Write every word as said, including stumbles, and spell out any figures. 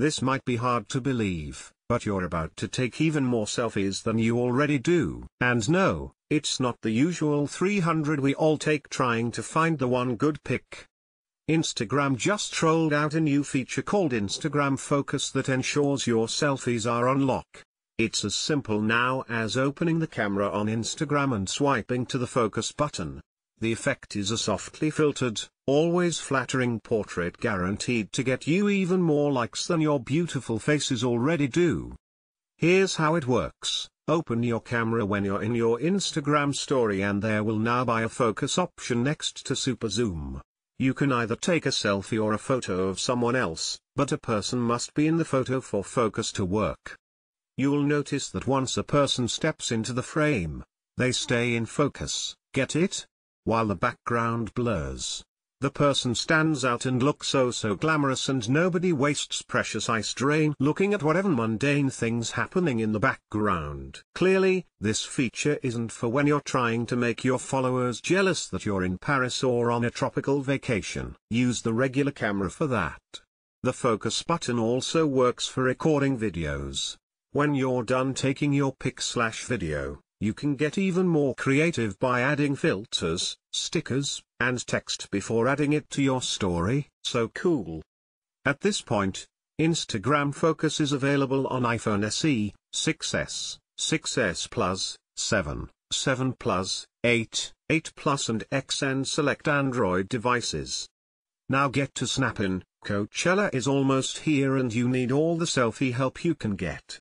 This might be hard to believe, but you're about to take even more selfies than you already do. And no, it's not the usual three hundred we all take trying to find the one good pic. Instagram just rolled out a new feature called Instagram Focus that ensures your selfies are on lock. It's as simple now as opening the camera on Instagram and swiping to the focus button. The effect is a softly filtered, always flattering portrait guaranteed to get you even more likes than your beautiful faces already do. Here's how it works. Open your camera when you're in your Instagram story and there will now be a focus option next to super zoom. You can either take a selfie or a photo of someone else, but a person must be in the photo for focus to work. You'll notice that once a person steps into the frame, they stay in focus, get it? While the background blurs. The person stands out and looks oh so glamorous, and nobody wastes precious eye strain looking at whatever mundane things happening in the background. Clearly, this feature isn't for when you're trying to make your followers jealous that you're in Paris or on a tropical vacation. Use the regular camera for that. The focus button also works for recording videos. When you're done taking your pic slash video, you can get even more creative by adding filters, stickers, and text before adding it to your story. So cool. At this point, Instagram Focus is available on iPhone S E, six S, six S Plus, seven, seven Plus, eight, eight Plus and X, and select Android devices. Now get to snappin', Coachella is almost here and you need all the selfie help you can get.